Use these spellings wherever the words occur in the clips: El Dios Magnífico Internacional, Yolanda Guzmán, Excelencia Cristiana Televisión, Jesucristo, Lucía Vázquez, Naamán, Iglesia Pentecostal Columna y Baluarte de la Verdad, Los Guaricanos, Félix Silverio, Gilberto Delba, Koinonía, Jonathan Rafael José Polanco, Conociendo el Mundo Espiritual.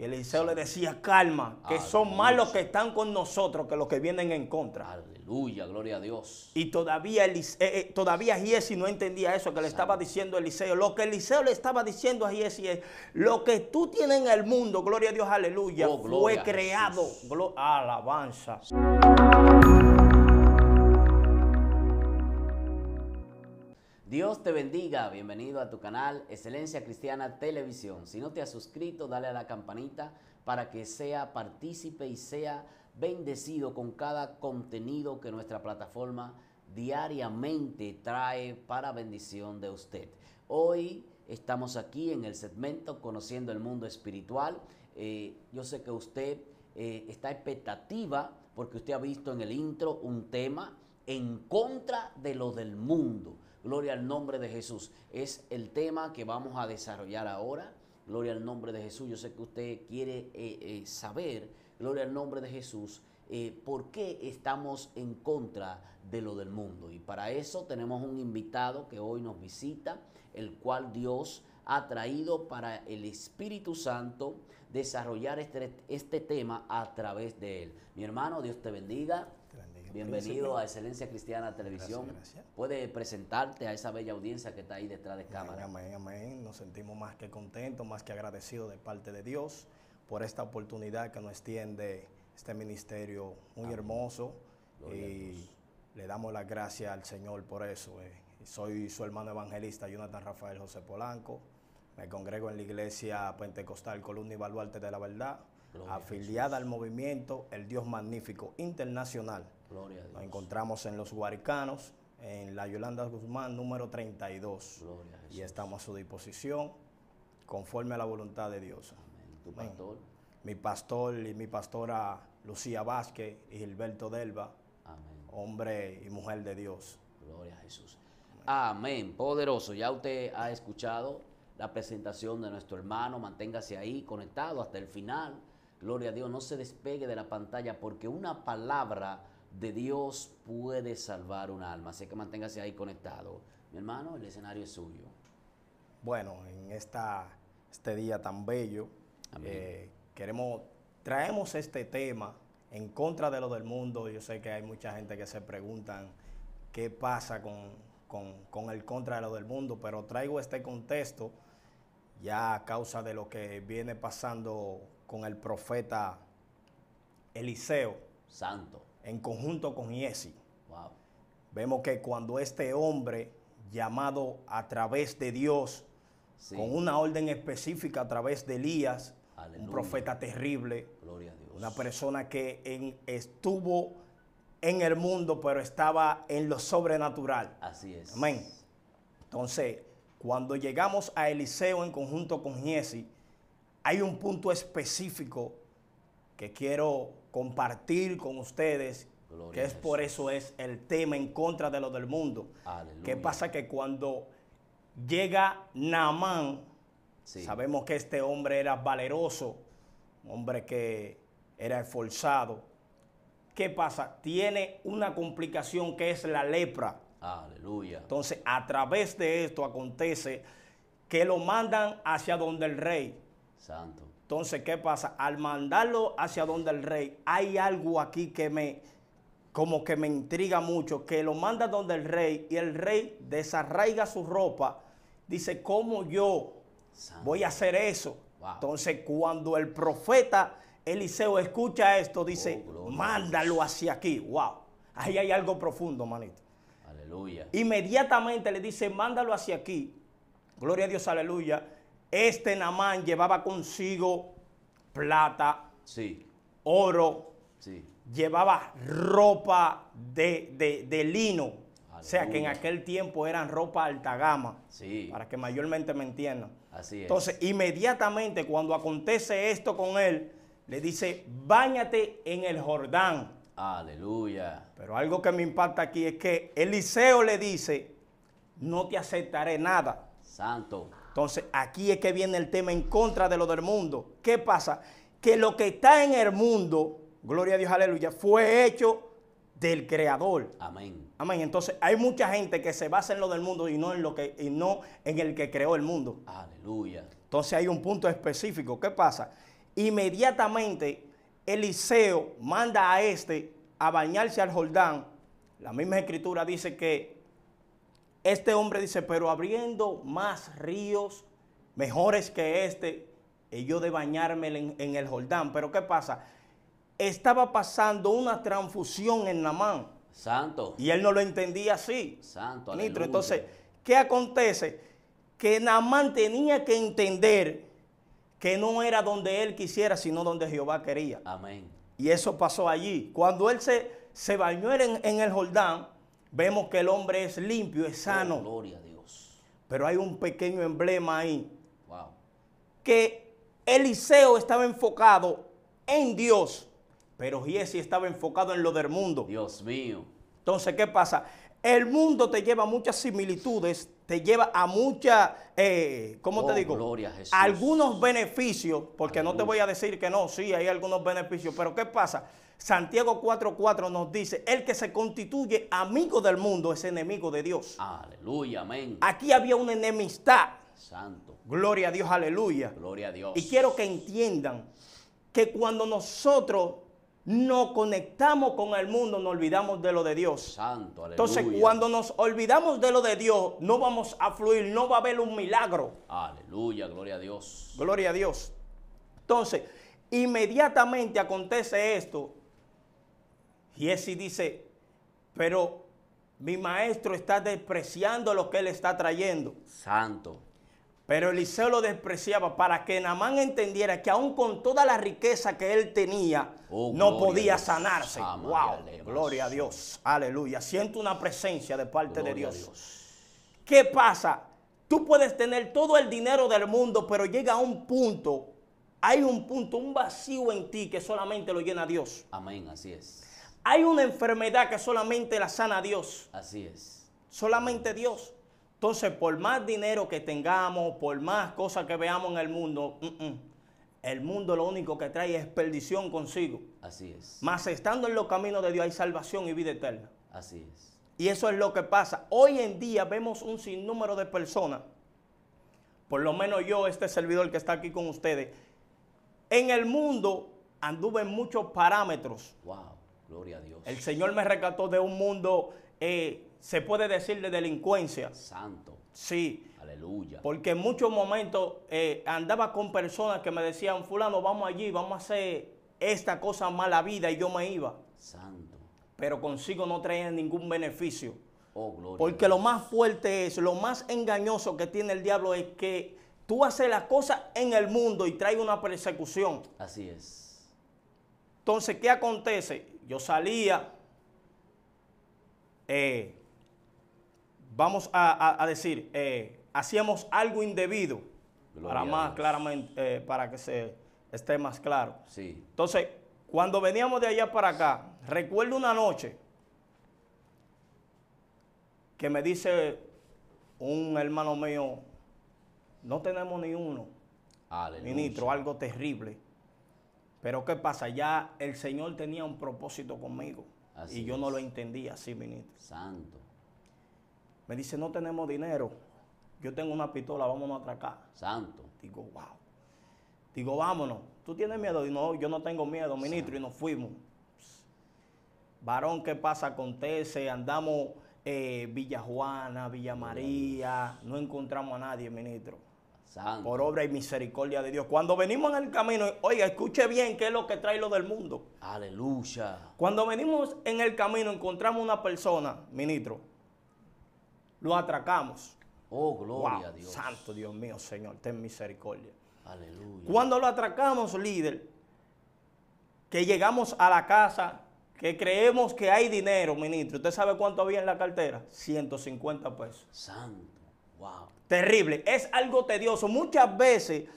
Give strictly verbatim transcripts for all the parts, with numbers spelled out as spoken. Y Eliseo le decía, calma, que Aleluya. Son más los que están con nosotros que los que vienen en contra. Aleluya, gloria a Dios. Y todavía Eliseo, eh, eh, todavía Giesi no entendía eso que le estaba diciendo Eliseo. Lo que Eliseo le estaba diciendo a Giesi es, lo que tú tienes en el mundo, gloria a Dios, aleluya, oh, fue creado. Alabanza. Dios te bendiga, bienvenido a tu canal Excelencia Cristiana Televisión. Si no te has suscrito, dale a la campanita para que sea partícipe y sea bendecido con cada contenido que nuestra plataforma diariamente trae para bendición de usted. Hoy estamos aquí en el segmento Conociendo el Mundo Espiritual. Eh, yo sé que usted eh, está expectativa porque usted ha visto en el intro un tema en contra de lo del mundo. Gloria al nombre de Jesús. Es el tema que vamos a desarrollar ahora. Gloria al nombre de Jesús. Yo sé que usted quiere eh, eh, saber, gloria al nombre de Jesús, eh, por qué estamos en contra de lo del mundo. Y para eso tenemos un invitado que hoy nos visita, el cual Dios ha traído para el Espíritu Santo desarrollar este, este tema a través de él. Mi hermano, Dios te bendiga. Bienvenido a Excelencia Cristiana Televisión. Gracias, gracias. Puede presentarte a esa bella audiencia que está ahí detrás de cámara. Amén, amén. Nos sentimos más que contentos, más que agradecidos de parte de Dios por esta oportunidad que nos tiende este ministerio muy amén. Hermoso. Gloria y le damos las gracias al Señor por eso. Eh. Soy su hermano evangelista Jonathan Rafael José Polanco. Me congrego en la Iglesia Pentecostal Columna y Baluarte de la Verdad, Gloria afiliada al movimiento El Dios Magnífico Internacional. Gloria a Dios. Nos encontramos en Los Guaricanos, en la Yolanda Guzmán, número treinta y dos. Gloria a Jesús. Y estamos a su disposición, conforme a la voluntad de Dios. Amén. ¿Tu pastor? Amén. Mi pastor y mi pastora Lucía Vázquez y Gilberto Delba, amén. Hombre y mujer de Dios. Gloria a Jesús. Amén. Amén. Poderoso. Ya usted ha escuchado la presentación de nuestro hermano. Manténgase ahí conectado hasta el final. Gloria a Dios. No se despegue de la pantalla porque una palabra de Dios puede salvar un alma. Así que manténgase ahí conectado. Mi hermano, el escenario es suyo. Bueno, en esta, este día tan bello, eh, queremos, traemos este tema en contra de lo del mundo. Yo sé que hay mucha gente que se preguntan qué pasa con, con, con el contra de lo del mundo, pero traigo este contexto ya a causa de lo que viene pasando con el profeta Eliseo. Santo. En conjunto con Giesi. Wow. Vemos que cuando este hombre, llamado a través de Dios, sí. con una orden específica a través de Elías, Aleluya. Un profeta terrible, Gloria a Dios. Una persona que en, estuvo en el mundo, pero estaba en lo sobrenatural. Así es. Amén. Entonces, cuando llegamos a Eliseo en conjunto con Giesi, hay un punto específico que quiero compartir con ustedes, Gloria que es por eso es el tema en contra de lo del mundo. Aleluya. ¿Qué pasa? Que cuando llega Naamán, sí. sabemos que este hombre era valeroso, un hombre que era esforzado. ¿Qué pasa? Tiene una complicación que es la lepra. Aleluya. Entonces, a través de esto acontece que lo mandan hacia donde el rey. Santo. Entonces, ¿qué pasa? Al mandarlo hacia donde el rey, hay algo aquí que me, como que me intriga mucho, que lo manda donde el rey y el rey desarraiga su ropa. Dice, ¿cómo yo Santo. Voy a hacer eso? Wow. Entonces, cuando el profeta Eliseo escucha esto, dice, oh, mándalo hacia aquí. Wow. Ahí hay algo profundo, manito. Aleluya. Inmediatamente le dice, mándalo hacia aquí. Gloria a Dios, aleluya. Este Naamán llevaba consigo plata, sí. oro, sí. llevaba ropa de, de, de lino. Aleluya. O sea, que en aquel tiempo eran ropa alta gama, sí. para que mayormente me entiendan. Así es. Entonces, inmediatamente cuando acontece esto con él, le dice, báñate en el Jordán. Aleluya. Pero algo que me impacta aquí es que Eliseo le dice, no te aceptaré nada. Santo. Entonces, aquí es que viene el tema en contra de lo del mundo. ¿Qué pasa? Que lo que está en el mundo, gloria a Dios, aleluya, fue hecho del Creador. Amén. Amén. Entonces, hay mucha gente que se basa en lo del mundo y no en, lo que, y no en el que creó el mundo. Aleluya. Entonces, hay un punto específico. ¿Qué pasa? Inmediatamente Eliseo manda a este a bañarse al Jordán. La misma escritura dice que este hombre dice, pero abriendo más ríos mejores que este, y yo de bañarme en, en el Jordán. Pero ¿qué pasa? Estaba pasando una transfusión en Namán. Santo. Y él no lo entendía así. Santo. Nitro. Entonces, ¿qué acontece? Que Namán tenía que entender que no era donde él quisiera, sino donde Jehová quería. Amén. Y eso pasó allí. Cuando él se, se bañó en, en el Jordán, vemos que el hombre es limpio, es sano. Oh, gloria a Dios. Pero hay un pequeño emblema ahí. Wow. Que Eliseo estaba enfocado en Dios, pero Giesi estaba enfocado en lo del mundo. Dios mío. Entonces, ¿qué pasa? El mundo te lleva a muchas similitudes, te lleva a muchas, eh, ¿cómo oh, te digo? Gloria a Jesús. Algunos beneficios, porque Aleluya. No te voy a decir que no, sí, hay algunos beneficios, pero ¿qué pasa? Santiago cuatro cuatro nos dice, el que se constituye amigo del mundo es enemigo de Dios. Aleluya, amén. Aquí había una enemistad. Santo. Gloria a Dios, aleluya. Gloria a Dios. Y quiero que entiendan que cuando nosotros nos conectamos con el mundo, nos olvidamos de lo de Dios. Santo, aleluya. Entonces, cuando nos olvidamos de lo de Dios, no vamos a fluir, no va a haber un milagro. Aleluya, gloria a Dios. Gloria a Dios. Entonces, inmediatamente acontece esto. Giesi dice, pero mi maestro está despreciando lo que él está trayendo. Santo. Pero Eliseo lo despreciaba para que Namán entendiera que aún con toda la riqueza que él tenía, oh, no podía sanarse. Ah, wow, gloria a Dios, aleluya. Siento una presencia de parte gloria de Dios. Dios. ¿Qué pasa? Tú puedes tener todo el dinero del mundo, pero llega a un punto, hay un punto, un vacío en ti que solamente lo llena Dios. Amén, así es. Hay una enfermedad que solamente la sana Dios. Así es. Solamente Dios. Entonces, por más dinero que tengamos, por más cosas que veamos en el mundo, uh -uh, el mundo lo único que trae es perdición consigo. Así es. Mas estando en los caminos de Dios hay salvación y vida eterna. Así es. Y eso es lo que pasa. Hoy en día vemos un sinnúmero de personas, por lo menos yo, este servidor que está aquí con ustedes, en el mundo anduve en muchos parámetros. Wow, gloria a Dios. El Señor me rescató de un mundo... Eh, se puede decir de delincuencia. Santo. Sí. Aleluya. Porque en muchos momentos eh, andaba con personas que me decían, fulano, vamos allí, vamos a hacer esta cosa mala vida, y yo me iba. Santo. Pero consigo no traía ningún beneficio. Oh, gloria. Porque lo más fuerte es, lo más engañoso que tiene el diablo es que tú haces las cosas en el mundo y trae una persecución. Así es. Entonces, ¿qué acontece? Yo salía... Eh, Vamos a, a, a decir, eh, hacíamos algo indebido, Gloria para más claramente, eh, para que se esté más claro. Sí. Entonces, cuando veníamos de allá para acá, recuerdo una noche que me dice un hermano mío, no tenemos ni uno, Aleluya. Ni nitro, algo terrible. Pero ¿qué pasa? Ya el Señor tenía un propósito conmigo así y yo es. No lo entendía así, mi nitro. Santo. Me dice, no tenemos dinero, yo tengo una pistola, vámonos a atracar. Santo. Digo, wow. Digo, vámonos. ¿Tú tienes miedo? Y no, yo no tengo miedo, ministro, Santo. Y nos fuimos. Varón, ¿qué pasa? Acontece, andamos eh, Villa Juana, Villa María, no encontramos a nadie, ministro. Santo. Por obra y misericordia de Dios. Cuando venimos en el camino, oiga, escuche bien qué es lo que trae lo del mundo. Aleluya. Cuando venimos en el camino, encontramos una persona, ministro. Lo atracamos. Oh, gloria wow, a Dios. Santo Dios mío, Señor, ten misericordia. Aleluya. Cuando lo atracamos, líder, que llegamos a la casa, que creemos que hay dinero, ministro. ¿Usted sabe cuánto había en la cartera? ciento cincuenta pesos. Santo, wow. Terrible. Es algo tedioso. Muchas veces,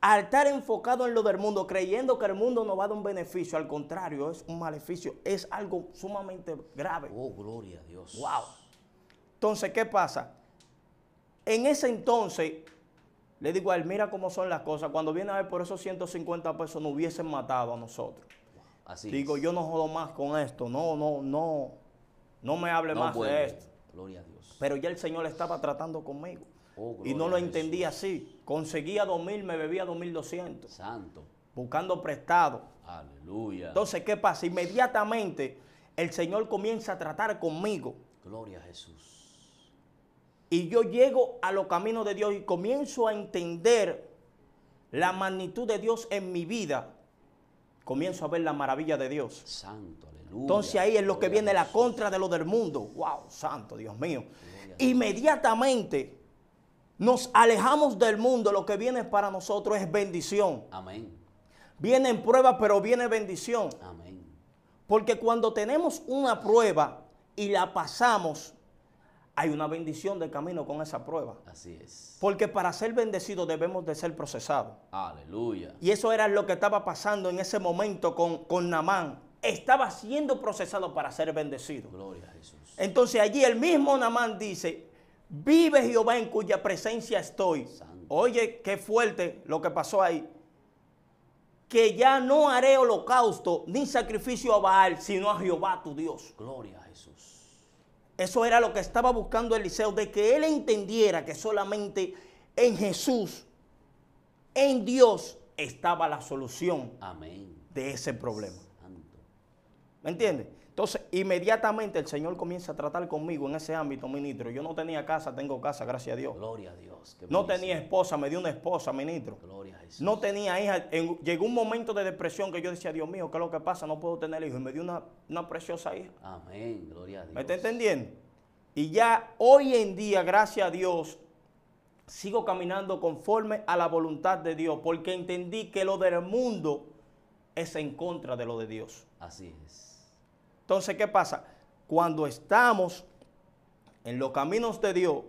al estar enfocado en lo del mundo, creyendo que el mundo nos va a dar un beneficio, al contrario, es un maleficio. Es algo sumamente grave. Oh, gloria a Dios. Wow. Entonces, ¿qué pasa? En ese entonces, le digo a él, mira cómo son las cosas. Cuando viene a ver por esos ciento cincuenta pesos, nos hubiesen matado a nosotros. Así digo, es. Yo no jodo más con esto. No, no, no. No me hable no más puede. De esto. Gloria a Dios. Pero ya el Señor estaba tratando conmigo. Oh, y no lo entendía así. Conseguía dos mil, me bebía dos mil doscientos. Santo. buscando prestado. Aleluya. Entonces, ¿qué pasa? Inmediatamente el Señor comienza a tratar conmigo. Gloria a Jesús. Y yo llego a los caminos de Dios y comienzo a entender la magnitud de Dios en mi vida. Comienzo a ver la maravilla de Dios. Santo, aleluya. Entonces ahí es lo que viene la contra de lo del mundo. Wow, santo, Dios mío. Inmediatamente nos alejamos del mundo. Lo que viene para nosotros es bendición. Amén. Vienen pruebas, pero viene bendición. Amén. Porque cuando tenemos una prueba y la pasamos, hay una bendición de camino con esa prueba. Así es. Porque para ser bendecidos debemos de ser procesados. Aleluya. Y eso era lo que estaba pasando en ese momento con, con Naamán. Estaba siendo procesado para ser bendecido. Gloria a Jesús. Entonces allí el mismo Naamán dice, vive Jehová en cuya presencia estoy. Santo. Oye, qué fuerte lo que pasó ahí. Que ya no haré holocausto ni sacrificio a Baal, sino a Jehová tu Dios. Gloria a Jesús. Eso era lo que estaba buscando Eliseo, de que él entendiera que solamente en Jesús, en Dios, estaba la solución. Amén. De ese problema. Santo. ¿Me entiendes? Entonces, inmediatamente el Señor comienza a tratar conmigo en ese ámbito, ministro. Yo no tenía casa, tengo casa, gracias a Dios. Gloria a Dios. No tenía esposa, me dio una esposa, ministro. Gloria a Jesús. No tenía hija. En, llegó un momento de depresión que yo decía, Dios mío, ¿qué es lo que pasa? No puedo tener hijos. Y me dio una, una preciosa hija. Amén, gloria a Dios. ¿Me está entendiendo? Y ya hoy en día, gracias a Dios, sigo caminando conforme a la voluntad de Dios, porque entendí que lo del mundo es en contra de lo de Dios. Así es. Entonces, ¿qué pasa? Cuando estamos en los caminos de Dios,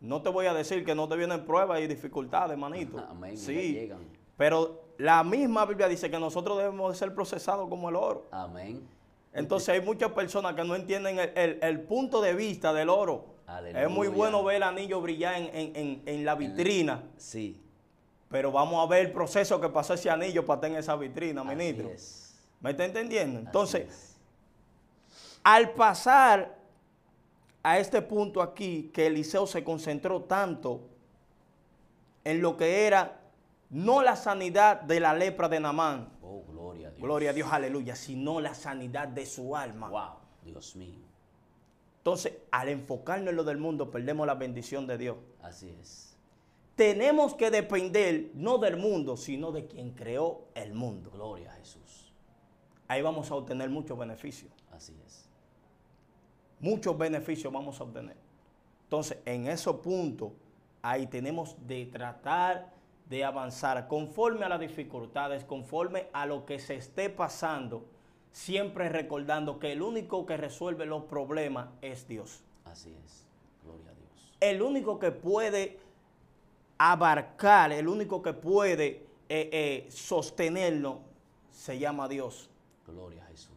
no te voy a decir que no te vienen pruebas y dificultades, manito. Amén. Sí, pero la misma Biblia dice que nosotros debemos ser procesados como el oro. Amén. Entonces, hay muchas personas que no entienden el, el, el punto de vista del oro. Aleluya. Es muy bueno ver el anillo brillar en, en, en, en la vitrina. En el, sí. Pero vamos a ver el proceso que pasó ese anillo para estar en esa vitrina, ministro. Así es. ¿Me está entendiendo? Entonces, al pasar a este punto aquí, que Eliseo se concentró tanto en lo que era no la sanidad de la lepra de Naamán. Oh, gloria a Dios. Gloria a Dios, aleluya, sino la sanidad de su alma. Wow, Dios mío. Entonces, al enfocarnos en lo del mundo, perdemos la bendición de Dios. Así es. Tenemos que depender no del mundo, sino de quien creó el mundo. Gloria a Jesús. Ahí vamos a obtener muchos beneficios. Así es. Muchos beneficios vamos a obtener. Entonces, en esos puntos, ahí tenemos de tratar de avanzar conforme a las dificultades, conforme a lo que se esté pasando, siempre recordando que el único que resuelve los problemas es Dios. Así es. Gloria a Dios. El único que puede abarcar, el único que puede eh, eh, sostenerlo, se llama Dios. Gloria a Jesús.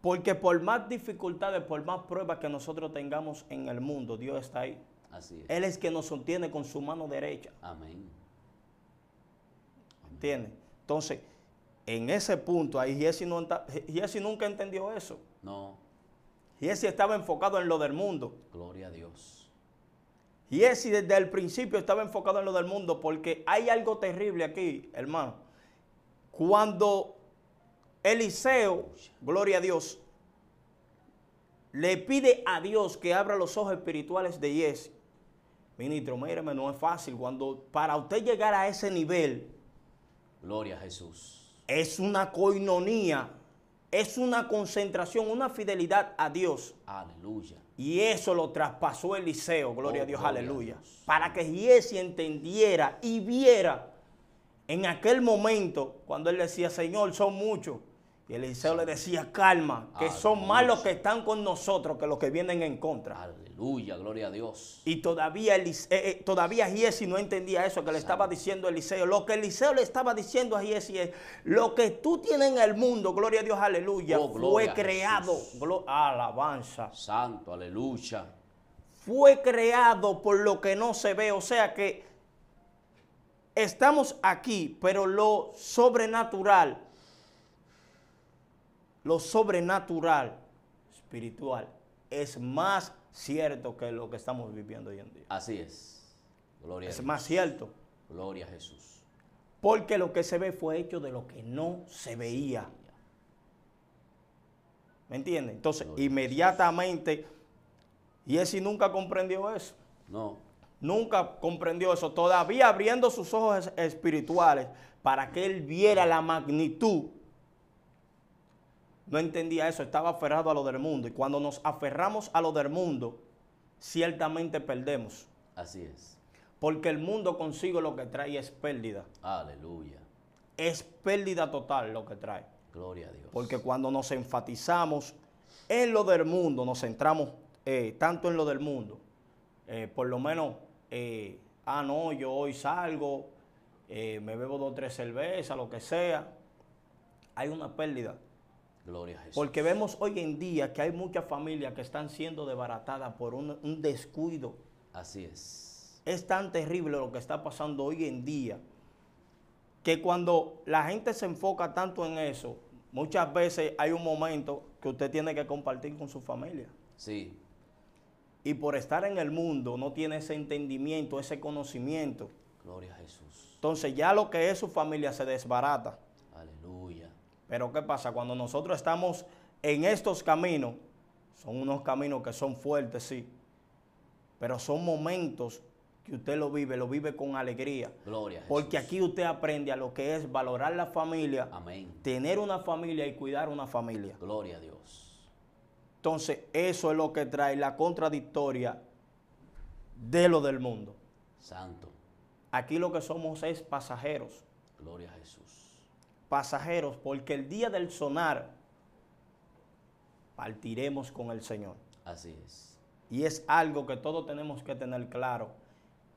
Porque por más dificultades, por más pruebas que nosotros tengamos en el mundo, Dios está ahí. Así es. Él es que nos sostiene con su mano derecha. Amén. ¿Entiendes? Entonces, en ese punto, ahí Jesse no, nunca entendió eso. No. Jesse estaba enfocado en lo del mundo. Gloria a Dios. Jesse desde el principio estaba enfocado en lo del mundo, porque hay algo terrible aquí, hermano. Cuando Eliseo, gloria a Dios, le pide a Dios que abra los ojos espirituales de Jesse. Ministro, míreme, no es fácil. Cuando para usted llegar a ese nivel, gloria a Jesús, es una koinonía, es una concentración, una fidelidad a Dios. Aleluya. Y eso lo traspasó Eliseo, gloria oh, a Dios, gloria aleluya. A Dios. Para que Jesse entendiera y viera en aquel momento, cuando él decía, Señor, son muchos. Y Eliseo le decía, calma, que aleluya. Son más los que están con nosotros que los que vienen en contra. Aleluya, gloria a Dios. Y todavía, Elis, eh, eh, todavía Giesi no entendía eso que le Exacto. estaba diciendo Eliseo. Lo que Eliseo le estaba diciendo a Giesi es, lo que tú tienes en el mundo, gloria a Dios, aleluya, oh, fue creado. Glo alabanza. Santo, aleluya. Fue creado por lo que no se ve, o sea que estamos aquí, pero lo sobrenatural. Lo sobrenatural espiritual es más cierto que lo que estamos viviendo hoy en día. Así es. Gloria a Dios. Es más cierto. Gloria a Jesús. porque lo que se ve fue hecho de lo que no se veía. ¿Me entienden? Entonces, inmediatamente, Jesse nunca comprendió eso. No. Nunca comprendió eso. Todavía abriendo sus ojos espirituales para que él viera la magnitud, no entendía eso, estaba aferrado a lo del mundo. Y cuando nos aferramos a lo del mundo, ciertamente perdemos. Así es. Porque el mundo consigo lo que trae es pérdida. Aleluya. Es pérdida total lo que trae. Gloria a Dios. Porque cuando nos enfatizamos en lo del mundo, nos centramos eh, tanto en lo del mundo, eh, por lo menos, eh, ah, no, yo hoy salgo, eh, me bebo dos o tres cervezas, lo que sea, hay una pérdida. Gloria a Jesús. Porque vemos hoy en día que hay muchas familias que están siendo desbaratadas por un, un descuido. Así es. Es tan terrible lo que está pasando hoy en día, que cuando la gente se enfoca tanto en eso, muchas veces hay un momento que usted tiene que compartir con su familia. Sí. Y por estar en el mundo no tiene ese entendimiento, ese conocimiento. Gloria a Jesús. Entonces ya lo que es su familia se desbarata. Aleluya. Pero ¿qué pasa? Cuando nosotros estamos en estos caminos, son unos caminos que son fuertes, sí, pero son momentos que usted lo vive, lo vive con alegría. Gloria a Jesús. Porque aquí usted aprende a lo que es valorar la familia. Amén. Tener una familia y cuidar una familia. Gloria a Dios. Entonces, eso es lo que trae la contradictoria de lo del mundo. Santo. Aquí lo que somos es pasajeros. Gloria a Jesús. Pasajeros, porque el día del sonar partiremos con el Señor. Así es. Y es algo que todos tenemos que tener claro,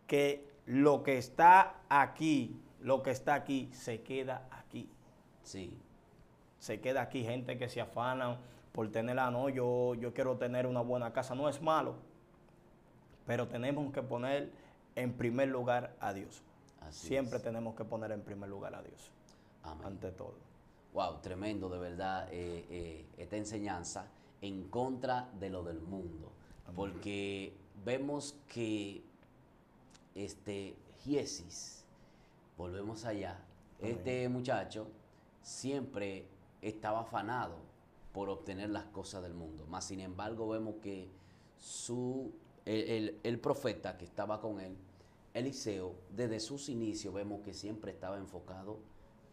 que lo que está aquí, lo que está aquí, se queda aquí. Sí. Se queda aquí. Gente que se afanan por tenerla, no, yo, yo quiero tener una buena casa, no es malo, pero tenemos que poner en primer lugar a Dios. Así Siempre es. tenemos que poner en primer lugar a Dios. Amén. Ante todo. Wow, tremendo, de verdad, eh, eh, esta enseñanza en contra de lo del mundo. Amén. Porque vemos que Este, Giesis, volvemos allá. Amén. Este muchacho siempre estaba afanado por obtener las cosas del mundo. Mas, sin embargo, vemos que su, el, el, el profeta que estaba con él, Eliseo, desde sus inicios vemos que siempre estaba enfocado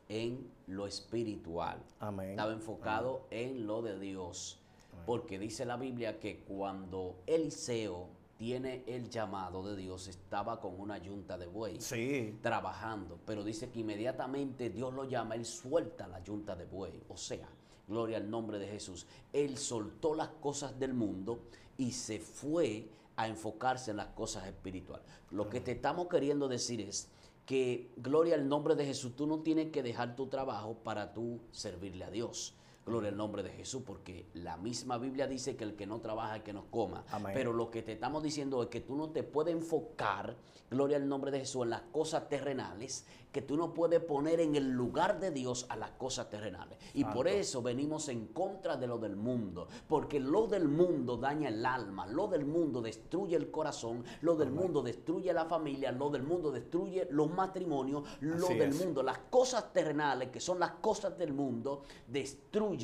en lo espiritual. Amén. Estaba enfocado Amén. en lo de Dios. Amén. Porque dice la Biblia que cuando Eliseo tiene el llamado de Dios, estaba con una yunta de buey, sí, trabajando, pero dice que inmediatamente Dios lo llama, él suelta la yunta de buey, o sea, gloria al nombre de Jesús, él soltó las cosas del mundo y se fue a enfocarse en las cosas espirituales. Lo que te estamos queriendo decir es que, gloria al nombre de Jesús, tú no tienes que dejar tu trabajo para tú servirle a Dios. Gloria al nombre de Jesús, porque la misma Biblia dice que el que no trabaja es que no coma. Amén. Pero lo que te estamos diciendo es que tú no te puedes enfocar, gloria al nombre de Jesús, en las cosas terrenales, que tú no puedes poner en el lugar de Dios a las cosas terrenales. Y Santo. Por eso venimos en contra de lo del mundo, porque lo del mundo daña el alma, lo del mundo destruye el corazón, lo del Amén. mundo destruye la familia, lo del mundo destruye los matrimonios, lo Así del es. mundo, las cosas terrenales, que son las cosas del mundo, destruyen,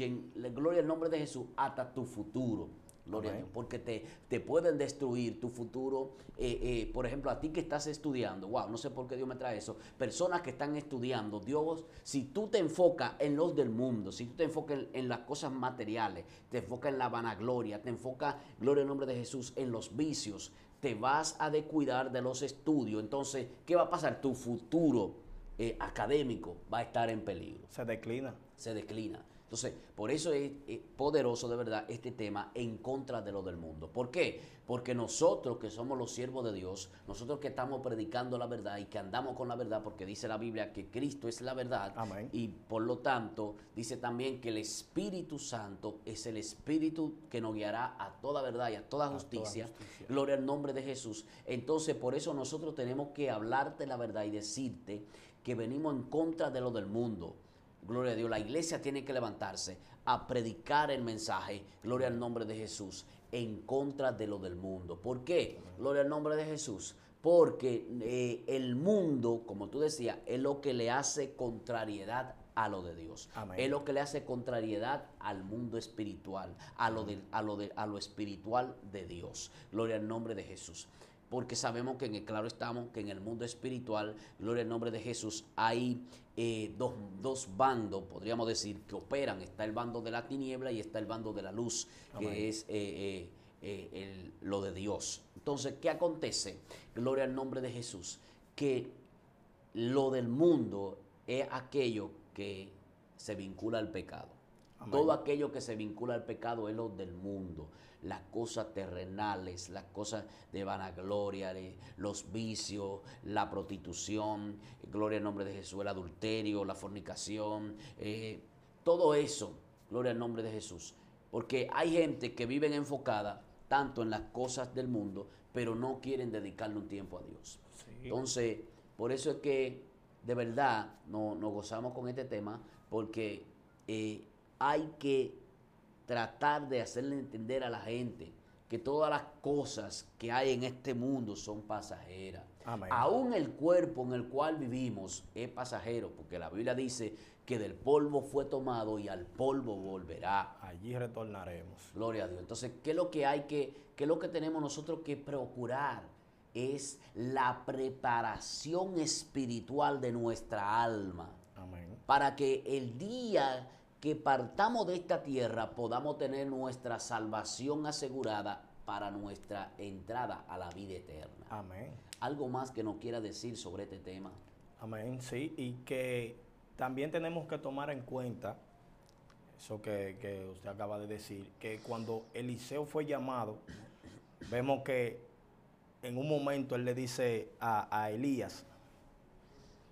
gloria al nombre de Jesús, hasta tu futuro. Gloria Amén. a Dios, porque te, te pueden destruir tu futuro. Eh, eh, por ejemplo, a ti que estás estudiando, wow, no sé por qué Dios me trae eso, personas que están estudiando, Dios, si tú te enfocas en los del mundo, si tú te enfocas en, en las cosas materiales, te enfocas en la vanagloria, te enfocas, gloria al nombre de Jesús, en los vicios, te vas a descuidar de los estudios. Entonces, ¿qué va a pasar? Tu futuro eh, académico va a estar en peligro. Se declina. Se declina. Entonces, por eso es poderoso de verdad este tema en contra de lo del mundo. ¿Por qué? Porque nosotros que somos los siervos de Dios, nosotros que estamos predicando la verdad y que andamos con la verdad, porque dice la Biblia que Cristo es la verdad. Amén. Y por lo tanto, dice también que el Espíritu Santo es el Espíritu que nos guiará a toda verdad y a toda justicia. A toda justicia. Gloria al nombre de Jesús. Entonces, por eso nosotros tenemos que hablarte la verdad y decirte que venimos en contra de lo del mundo. Gloria a Dios, la iglesia tiene que levantarse a predicar el mensaje, gloria al nombre de Jesús, en contra de lo del mundo. ¿Por qué? Gloria al nombre de Jesús, porque eh, el mundo, como tú decías, es lo que le hace contrariedad a lo de Dios. Amén. Es lo que le hace contrariedad al mundo espiritual, a lo, de, a, lo de, a lo espiritual de Dios. Gloria al nombre de Jesús. Porque sabemos que, en el, claro estamos, que en el mundo espiritual, gloria al nombre de Jesús, hay eh, dos, dos bandos, podríamos decir, que operan. Está el bando de la tiniebla y está el bando de la luz, amén, que es eh, eh, eh, el, lo de Dios. Entonces, ¿qué acontece? Gloria al nombre de Jesús. Que lo del mundo es aquello que se vincula al pecado. Amén. Todo aquello que se vincula al pecado es lo del mundo, las cosas terrenales, las cosas de vanagloria, los vicios, la prostitución, gloria al nombre de Jesús, el adulterio, la fornicación, eh, todo eso, gloria al nombre de Jesús. Porque hay gente que vive enfocada tanto en las cosas del mundo, pero no quieren dedicarle un tiempo a Dios. Sí. Entonces, por eso es que de verdad no, nos gozamos con este tema, porque eh, hay que tratar de hacerle entender a la gente que todas las cosas que hay en este mundo son pasajeras. Amén. Aún el cuerpo en el cual vivimos es pasajero, porque la Biblia dice que del polvo fue tomado y al polvo volverá. Allí retornaremos. Gloria a Dios. Entonces, ¿qué es lo que hay que, qué es lo que tenemos nosotros que procurar? Es la preparación espiritual de nuestra alma. Amén. Para que el día que partamos de esta tierra podamos tener nuestra salvación asegurada para nuestra entrada a la vida eterna. Amén. ¿Algo más que nos quiera decir sobre este tema? Amén, sí, y que también tenemos que tomar en cuenta, eso que, que usted acaba de decir, que cuando Eliseo fue llamado, vemos que en un momento él le dice a, a Elías,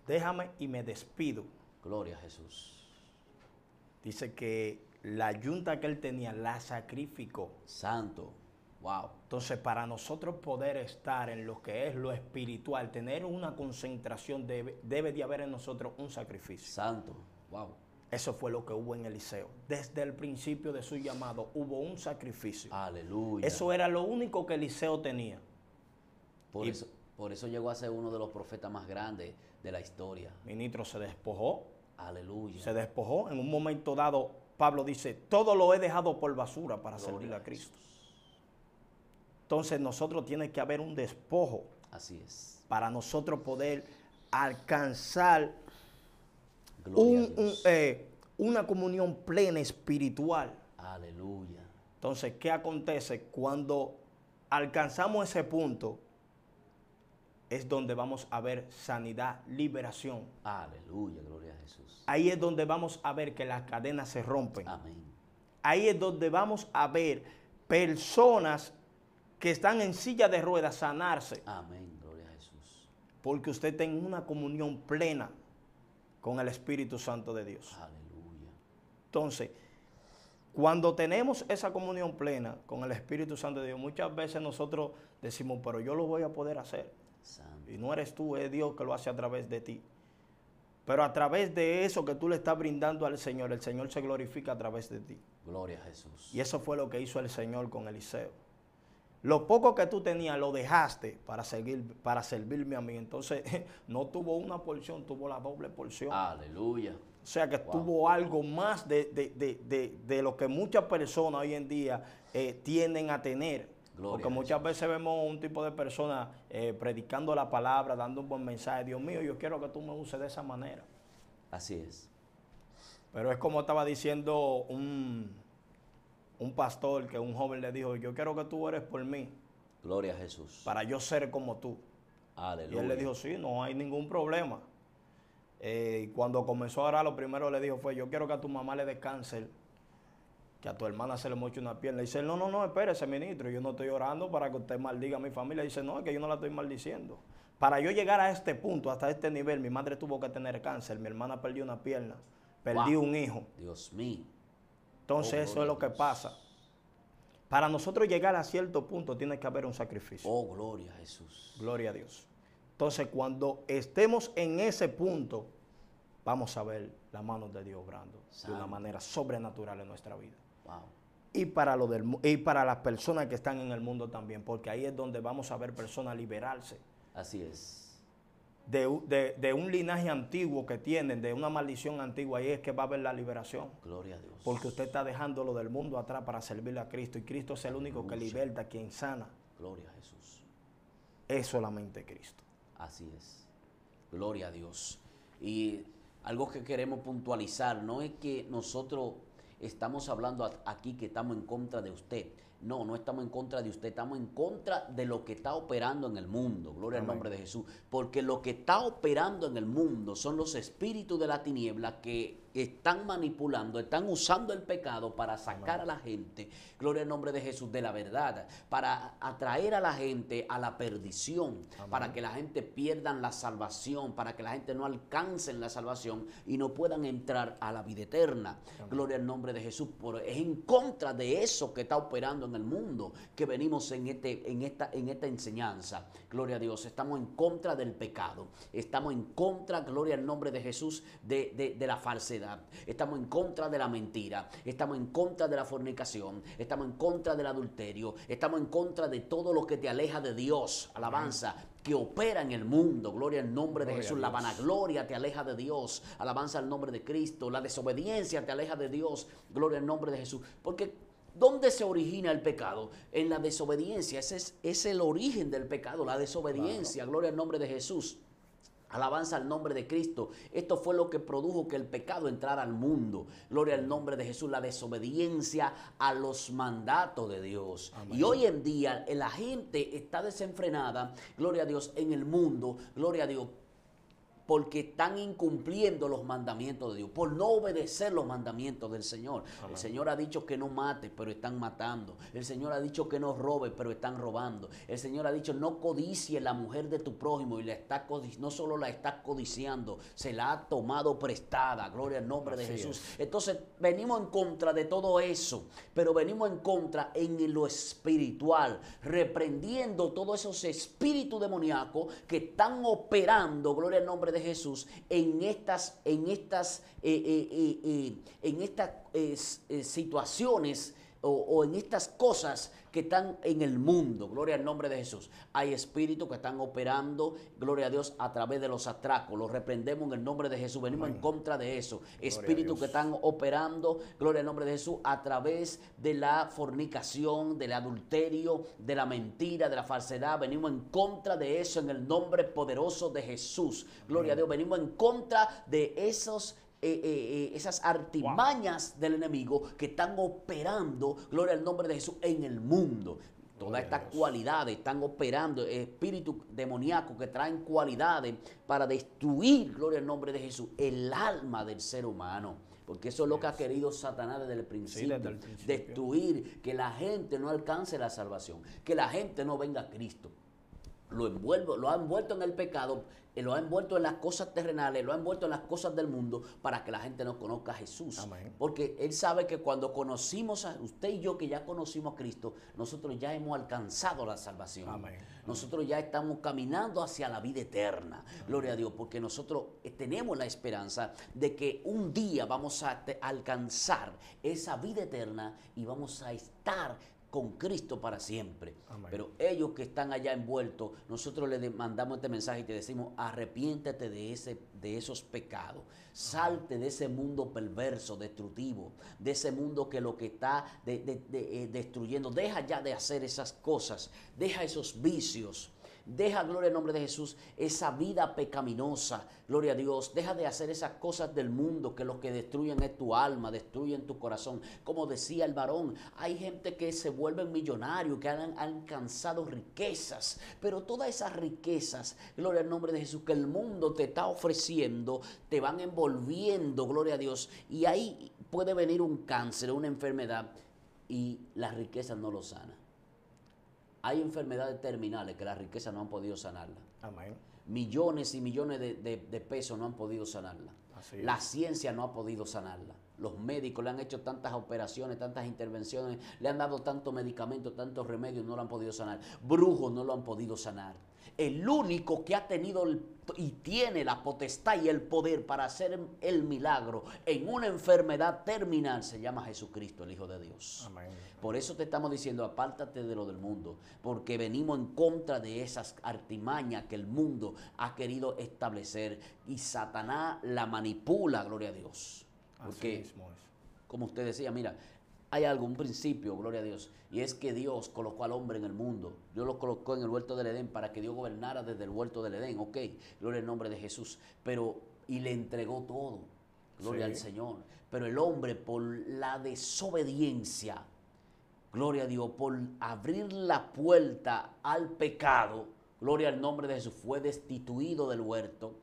déjame y me despido. Gloria a Jesús. Dice que la yunta que él tenía la sacrificó. Santo. Wow. Entonces, para nosotros poder estar en lo que es lo espiritual, tener una concentración, debe, debe de haber en nosotros un sacrificio. Santo. Wow. Eso fue lo que hubo en Eliseo. Desde el principio de su llamado hubo un sacrificio. Aleluya. Eso era lo único que Eliseo tenía. Por, y, eso, por eso llegó a ser uno de los profetas más grandes de la historia. Ministro, se despojó. Aleluya. Se despojó. En un momento dado, Pablo dice, todo lo he dejado por basura para Gloria servir a Cristo. A Entonces, nosotros tiene que haber un despojo. Así es. Para nosotros poder alcanzar un, un, eh, una comunión plena espiritual. Aleluya. Entonces, ¿qué acontece? Cuando alcanzamos ese punto, es donde vamos a ver sanidad, liberación. Aleluya, gloria a Jesús. Ahí es donde vamos a ver que las cadenas se rompen. Amén. Ahí es donde vamos a ver personas que están en silla de ruedas sanarse. Amén, gloria a Jesús. Porque usted tiene una comunión plena con el Espíritu Santo de Dios. Aleluya. Entonces, cuando tenemos esa comunión plena con el Espíritu Santo de Dios, muchas veces nosotros decimos, pero yo lo voy a poder hacer. Santo. Y no eres tú, es Dios que lo hace a través de ti. Pero a través de eso que tú le estás brindando al Señor, el Señor se glorifica a través de ti. Gloria a Jesús. Y eso fue lo que hizo el Señor con Eliseo. Lo poco que tú tenías lo dejaste para, seguir, para servirme a mí. Entonces no tuvo una porción, tuvo la doble porción. Aleluya. O sea que wow, tuvo algo más de, de, de, de, de lo que muchas personas hoy en día eh, tienden a tener. Gloria. Porque muchas veces vemos un tipo de personas eh, predicando la palabra, dando un buen mensaje. Dios mío, yo quiero que tú me uses de esa manera. Así es. Pero es como estaba diciendo un, un pastor, que un joven le dijo, yo quiero que tú ores por mí. Gloria a Jesús. Para yo ser como tú. Aleluya. Y él le dijo, sí, no hay ningún problema. Eh, cuando comenzó a orar, lo primero le dijo fue, yo quiero que a tu mamá le dé cáncer, que a tu hermana se le moche una pierna. Le dice, no, no, no, espérese, ministro, yo no estoy orando para que usted maldiga a mi familia. Le dice, no, es que yo no la estoy maldiciendo. Para yo llegar a este punto, hasta este nivel, mi madre tuvo que tener cáncer, mi hermana perdió una pierna, perdí wow, un hijo. Dios mío. Entonces, oh, eso es lo que pasa. Para nosotros llegar a cierto punto, tiene que haber un sacrificio. Oh, gloria a Jesús. Gloria a Dios. Entonces, cuando estemos en ese punto, vamos a ver la mano de Dios obrando de una manera sobrenatural en nuestra vida. Wow. Y, para lo del, y para las personas que están en el mundo también, porque ahí es donde vamos a ver personas liberarse. Así es. De, de, de un linaje antiguo que tienen, de una maldición antigua, ahí es que va a haber la liberación. Gloria a Dios. Porque usted está dejando lo del mundo atrás para servirle a Cristo. Y Cristo es el único que liberta, quien sana. Gloria a Jesús. Es solamente Cristo. Así es. Gloria a Dios. Y algo que queremos puntualizar, no es que nosotros estamos hablando aquí que estamos en contra de usted. No, no estamos en contra de usted, estamos en contra de lo que está operando en el mundo. Gloria Amén. Al nombre de Jesús. Porque lo que está operando en el mundo son los espíritus de la tiniebla que están manipulando, están usando el pecado para sacar Amén. A la gente, gloria al nombre de Jesús, de la verdad, para atraer a la gente a la perdición, Amén. Para que la gente pierda la salvación, para que la gente no alcance la salvación y no puedan entrar a la vida eterna. Amén. Gloria al nombre de Jesús. Por, es en contra de eso que está operando en en el mundo, que venimos en, este, en, esta, en esta enseñanza. Gloria a Dios, estamos en contra del pecado, estamos en contra, gloria al nombre de Jesús, de, de, de la falsedad, estamos en contra de la mentira, estamos en contra de la fornicación, estamos en contra del adulterio, estamos en contra de todo lo que te aleja de Dios, alabanza, que opera en el mundo, gloria al nombre de Jesús. La vanagloria te aleja de Dios, alabanza al nombre de Cristo, la desobediencia te aleja de Dios, gloria al nombre de Jesús, porque ¿dónde se origina el pecado? En la desobediencia. Ese es, es el origen del pecado, la desobediencia. Claro. Gloria al nombre de Jesús. Alabanza al nombre de Cristo. Esto fue lo que produjo que el pecado entrara al mundo. Gloria al nombre de Jesús. La desobediencia a los mandatos de Dios. Amén. Y hoy en día la gente está desenfrenada, gloria a Dios, en el mundo. Gloria a Dios. Porque están incumpliendo los mandamientos de Dios, por no obedecer los mandamientos del Señor. Amén. El Señor ha dicho que no mate, pero están matando. El Señor ha dicho que no robe, pero están robando. El Señor ha dicho no codicie la mujer de tu prójimo, y la está no solo la está codiciando, se la ha tomado prestada. Gloria al nombre Así de Jesús. Es. Entonces venimos en contra de todo eso, pero venimos en contra en lo espiritual, reprendiendo todos esos espíritus demoníacos que están operando, gloria al nombre de Jesús, en estas en estas eh, eh, eh, en estas eh, eh, situaciones o, o en estas cosas que están en el mundo, gloria al nombre de Jesús. Hay espíritus que están operando, gloria a Dios, a través de los atracos. Los reprendemos en el nombre de Jesús. Venimos Amén. En contra de eso. Espíritus que están operando, gloria al nombre de Jesús, a través de la fornicación, del adulterio, de la mentira, de la falsedad. Venimos en contra de eso en el nombre poderoso de Jesús. Gloria Amén. A Dios. Venimos en contra de esos Eh, eh, eh, esas artimañas wow. del enemigo que están operando, gloria al nombre de Jesús, en el mundo. Todas estas cualidades están operando, espíritus demoníacos que traen cualidades para destruir, gloria al nombre de Jesús, el alma del ser humano. Porque eso es lo que ha querido Satanás desde el principio, sí, desde el principio. Destruir, que la gente no alcance la salvación, que la gente no venga a Cristo. Lo envuelvo, lo ha envuelto en el pecado, lo ha envuelto en las cosas terrenales, lo ha envuelto en las cosas del mundo para que la gente no conozca a Jesús. Amén. Porque Él sabe que cuando conocimos a usted y yo, que ya conocimos a Cristo, nosotros ya hemos alcanzado la salvación. Amén. Nosotros ya estamos caminando hacia la vida eterna. Amén. Gloria a Dios, porque nosotros tenemos la esperanza de que un día vamos a alcanzar esa vida eterna y vamos a estar con Cristo para siempre. Amén. Pero ellos que están allá envueltos, nosotros les mandamos este mensaje y te decimos, arrepiéntete de, ese, de esos pecados. Salte de ese mundo perverso, destructivo, de ese mundo que lo que está de, de, de, eh, destruyendo. Deja ya de hacer esas cosas, deja esos vicios. Deja, gloria al nombre de Jesús, esa vida pecaminosa, gloria a Dios. Deja de hacer esas cosas del mundo que lo que destruyen es tu alma, destruyen tu corazón. Como decía el varón, hay gente que se vuelven millonarios, que han alcanzado riquezas, pero todas esas riquezas, gloria al nombre de Jesús, que el mundo te está ofreciendo, te van envolviendo, gloria a Dios. Y ahí puede venir un cáncer, una enfermedad, y las riquezas no lo sanan. Hay enfermedades terminales que las riquezas no han podido sanarla. Amén. Millones y millones de, de, de pesos no han podido sanarla. La ciencia no ha podido sanarla. los médicos le han hecho tantas operaciones, tantas intervenciones, le han dado tanto medicamento, tantos remedios, no lo han podido sanar. Brujos no lo han podido sanar. El único que ha tenido el, y tiene la potestad y el poder para hacer el milagro en una enfermedad terminal se llama Jesucristo, el Hijo de Dios. Amén. Por eso te estamos diciendo, apártate de lo del mundo, porque venimos en contra de esas artimañas que el mundo ha querido establecer y Satanás la manipula, gloria a Dios. Porque, así mismo es. Como usted decía, mira, hay algo, un principio, gloria a Dios, y es que Dios colocó al hombre en el mundo. Dios lo colocó en el huerto del Edén para que Dios gobernara desde el huerto del Edén, ok, gloria al nombre de Jesús, pero, y le entregó todo, gloria sí. al Señor. Pero el hombre, por la desobediencia, gloria a Dios, por abrir la puerta al pecado, gloria al nombre de Jesús, fue destituido del huerto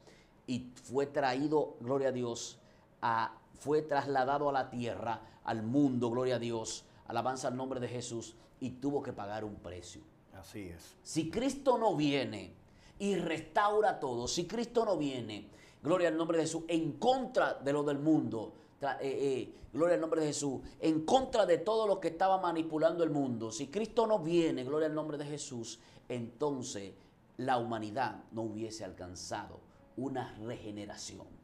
y fue traído, gloria a Dios, a, fue trasladado a la tierra, al mundo, gloria a Dios, alabanza al nombre de Jesús, y tuvo que pagar un precio. Así es. Si Cristo no viene y restaura todo, si Cristo no viene, gloria al nombre de Jesús, en contra de lo del mundo, tra eh, eh, gloria al nombre de Jesús, en contra de todo lo que estaba manipulando el mundo, si Cristo no viene, gloria al nombre de Jesús, entonces la humanidad no hubiese alcanzado una regeneración.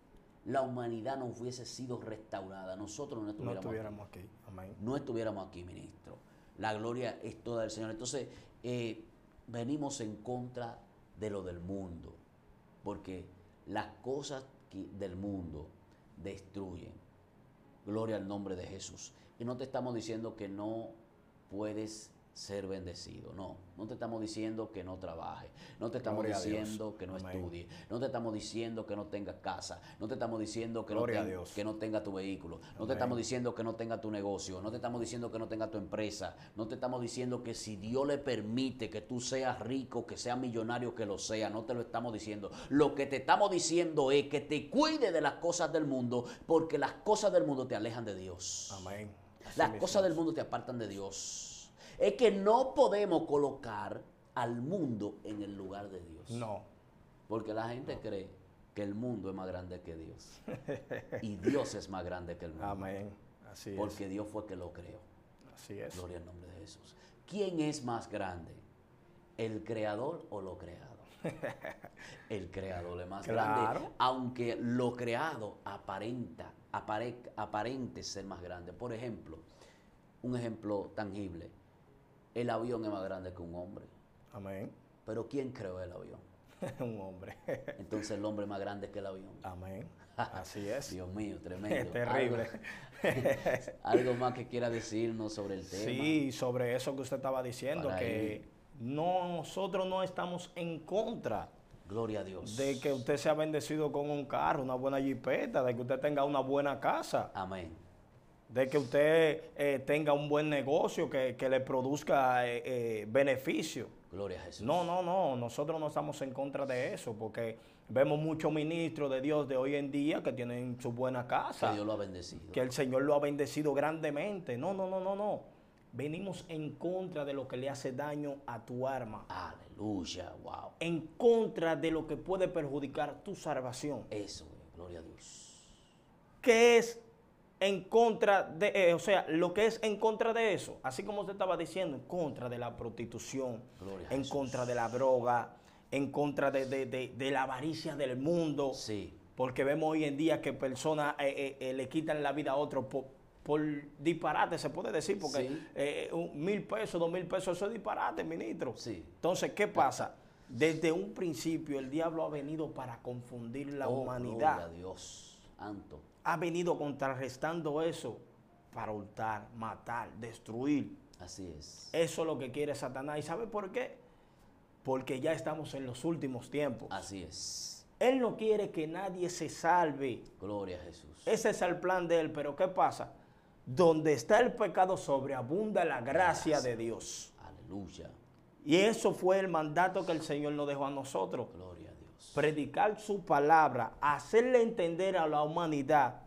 La humanidad no hubiese sido restaurada. Nosotros no estuviéramos, no estuviéramos aquí. aquí. Amén. No estuviéramos aquí, ministro. La gloria es toda del Señor. Entonces, eh, venimos en contra de lo del mundo, porque las cosas que del mundo destruyen. Gloria al nombre de Jesús. Y no te estamos diciendo que no puedes ser bendecido, no, no te estamos diciendo que no trabaje, no te estamos Gloria diciendo que no Amén. Estudie, no te estamos diciendo que no tengas casa, no te estamos diciendo que, no, te, que no tenga tu vehículo, no Amén. Te estamos diciendo que no tenga tu negocio, no te estamos diciendo que no tenga tu empresa, no te estamos diciendo que si Dios le permite que tú seas rico, que seas millonario, que lo sea, no te lo estamos diciendo. Lo que te estamos diciendo es que te cuide de las cosas del mundo, porque las cosas del mundo te alejan de Dios. Amén. Así las cosas del mundo te apartan de Dios. Es que no podemos colocar al mundo en el lugar de Dios. No. Porque la gente no. cree que el mundo es más grande que Dios. Y Dios es más grande que el mundo. Amén. Así es. Porque Dios fue que lo creó. Así es. Gloria al nombre de Jesús. ¿Quién es más grande? ¿El creador o lo creado? El creador es más claro. grande. Aunque lo creado aparenta, apare, aparente ser más grande. Por ejemplo, un ejemplo tangible. El avión es más grande que un hombre. Amén. Pero ¿quién creó el avión? Un hombre. Entonces el hombre es más grande que el avión. Amén. Así es. Dios mío, tremendo. Es terrible. ¿Algo, algo más que quiera decirnos sobre el tema? Sí, sobre eso que usted estaba diciendo, Para que él. no, nosotros no estamos en contra. Gloria a Dios. De que usted sea bendecido con un carro, una buena jipeta, de que usted tenga una buena casa. Amén. De que usted eh, tenga un buen negocio que, que le produzca eh, eh, beneficio. Gloria a Jesús. No, no, no. Nosotros no estamos en contra de eso, porque vemos muchos ministros de Dios de hoy en día que tienen su buena casa. Que Dios lo ha bendecido. Que el Señor lo ha bendecido grandemente. No, no, no, no, no. Venimos en contra de lo que le hace daño a tu alma. Aleluya, wow. En contra de lo que puede perjudicar tu salvación. Eso, gloria a Dios. ¿Qué es? En contra de, eh, o sea, lo que es en contra de eso, así como usted estaba diciendo, en contra de la prostitución, Gloria en contra de la droga, en contra de, de, de, de la avaricia del mundo, sí. porque vemos hoy en día que personas eh, eh, eh, le quitan la vida a otros por, por disparate, se puede decir, porque sí. eh, un, mil pesos, dos mil pesos, eso es disparate, ministro. Sí. Entonces, ¿qué pasa? Desde un principio el diablo ha venido para confundir la oh, humanidad. Gloria a Dios, santo. Ha venido contrarrestando eso para hurtar, matar, destruir. Así es. Eso es lo que quiere Satanás. ¿Y sabe por qué? Porque ya estamos en los últimos tiempos. Así es. Él no quiere que nadie se salve. Gloria a Jesús. Ese es el plan de él. Pero ¿qué pasa? Donde está el pecado sobreabunda la gracia de Dios. Aleluya. Y eso fue el mandato que el Señor nos dejó a nosotros. Gloria a Dios. Predicar su palabra, hacerle entender a la humanidad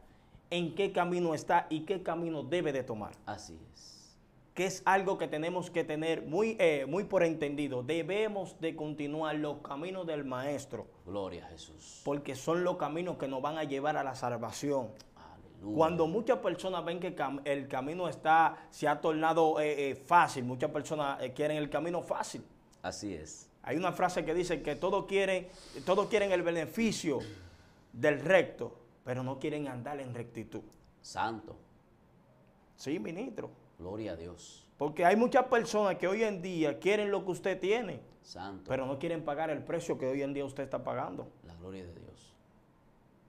en qué camino está y qué camino debe de tomar. Así es. Que es algo que tenemos que tener muy, eh, muy por entendido. Debemos de continuar los caminos del Maestro. Gloria a Jesús. Porque son los caminos que nos van a llevar a la salvación. Aleluya. Aleluya. Cuando muchas personas ven que cam el camino está, se ha tornado eh, eh, fácil, muchas personas eh, quieren el camino fácil. Así es. Hay una frase que dice que todos quieren, todos quieren el beneficio del recto, pero no quieren andar en rectitud. Santo. Sí, ministro. Gloria a Dios. Porque hay muchas personas que hoy en día quieren lo que usted tiene. Santo. Pero no quieren pagar el precio que hoy en día usted está pagando. La gloria de Dios.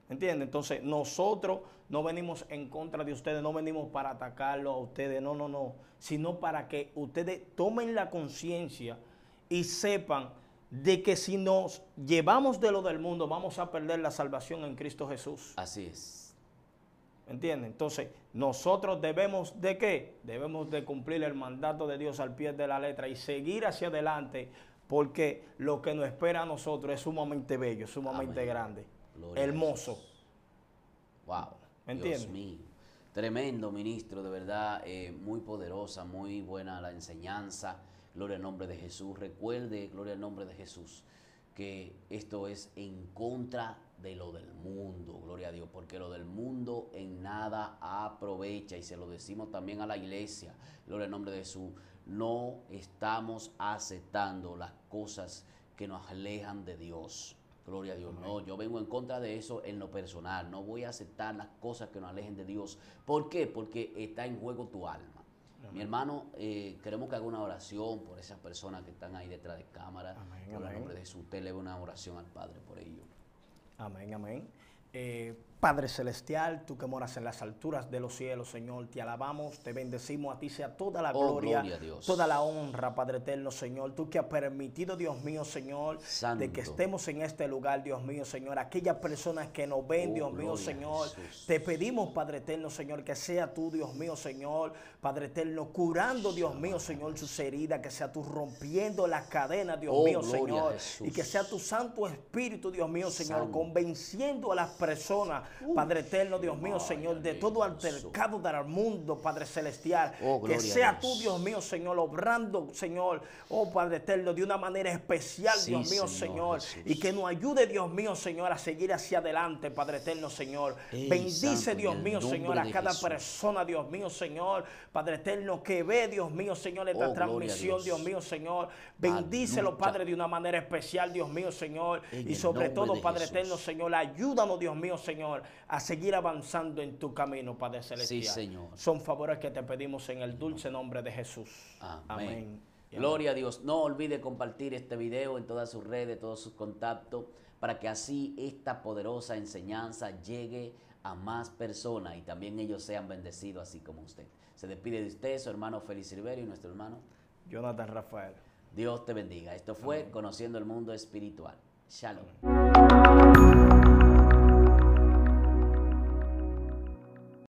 ¿Entiende? Entonces, nosotros no venimos en contra de ustedes, no venimos para atacarlo a ustedes, no, no, no. Sino para que ustedes tomen la conciencia y sepan de que si nos llevamos de lo del mundo, vamos a perder la salvación en Cristo Jesús. Así es. ¿Entienden? Entonces, nosotros debemos de ¿qué? Debemos de cumplir el mandato de Dios al pie de la letra y seguir hacia adelante, porque lo que nos espera a nosotros es sumamente bello, sumamente Amén. grande, Gloria hermoso. Wow. ¿Entienden? Dios mío. Tremendo, ministro, de verdad, eh, muy poderosa, muy buena la enseñanza. Gloria al nombre de Jesús. Recuerde, gloria al nombre de Jesús, que esto es en contra de lo del mundo, gloria a Dios, porque lo del mundo en nada aprovecha, y se lo decimos también a la iglesia, gloria al nombre de Jesús, no estamos aceptando las cosas que nos alejan de Dios, gloria a Dios, no, yo vengo en contra de eso en lo personal, no voy a aceptar las cosas que nos alejen de Dios, ¿por qué? Porque está en juego tu alma. Amén. Mi hermano, eh, queremos que haga una oración por esas personas que están ahí detrás de cámara. Amén, por amén. El nombre de Jesús, usted eleva una oración al Padre por ello. Amén, amén. Eh, Padre Celestial, tú que moras en las alturas de los cielos, Señor, te alabamos, te bendecimos, a ti sea toda la oh, gloria, gloria a Dios. Toda la honra, Padre eterno, Señor, tú que has permitido, Dios mío, Señor, Santo. de que estemos en este lugar, Dios mío, Señor, aquellas personas que nos ven, oh, Dios mío, Señor, te pedimos, Padre eterno, Señor, que sea tú, Dios mío, Señor, Padre eterno, curando, Dios mío, Señor, sus heridas, que sea tú rompiendo las cadenas, Dios oh, mío, Señor, y que sea tu Santo Espíritu, Dios mío, Señor, Santo. convenciendo a las personas, Uh, Padre eterno, Dios mío, Señor, de todo altercado del mundo, Padre celestial, oh, que sea tú, Dios mío, Señor, obrando, Señor, oh Padre eterno, de una manera especial, sí, Dios mío, Señor, Señor y que nos ayude, Dios mío, Señor, a seguir hacia adelante, Padre eterno, Señor, Ey, bendice, Santo, Dios mío, Señor, a cada persona, Dios mío, Señor, Padre eterno, que ve, Dios mío, Señor, esta oh, transmisión, Dios. Dios mío, Señor, bendícelo, Padre, de una manera especial, Dios mío, Señor, en y sobre todo, Padre Jesús. eterno, Señor, ayúdanos, Dios mío, Señor, a seguir avanzando en tu camino, Padre Celestial. Sí, Señor. Son favores que te pedimos en el dulce nombre de Jesús. Amén. Amén. Gloria a Dios. No olvide compartir este video en todas sus redes, todos sus contactos, para que así esta poderosa enseñanza llegue a más personas y también ellos sean bendecidos así como usted. Se despide de usted, su hermano Félix Silverio y nuestro hermano Jonathan Rafael. Dios te bendiga. Esto fue Amén. Conociendo el Mundo Espiritual. Shalom. Amén.